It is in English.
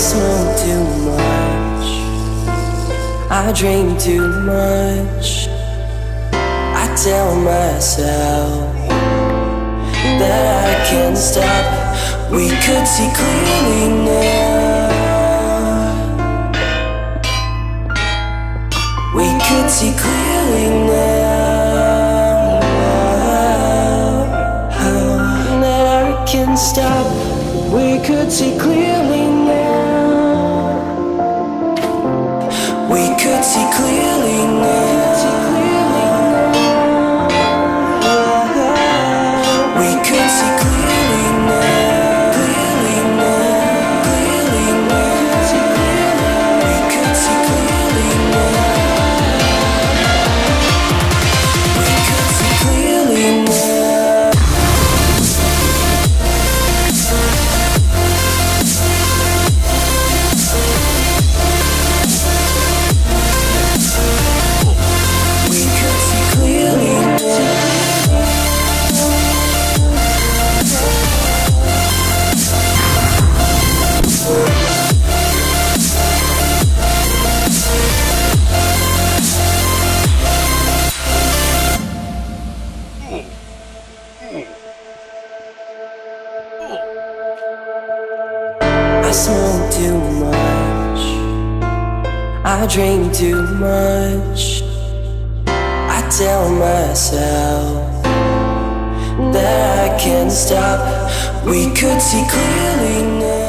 smell too much, I dream too much. I tell myself that I can't stop. We could see clearly now. We could see clearly now. How that I can't stop. We could see clearly now. We could see clearly now. I smell too much, I dream too much. I tell myself that I can't stop. We could see clearly now.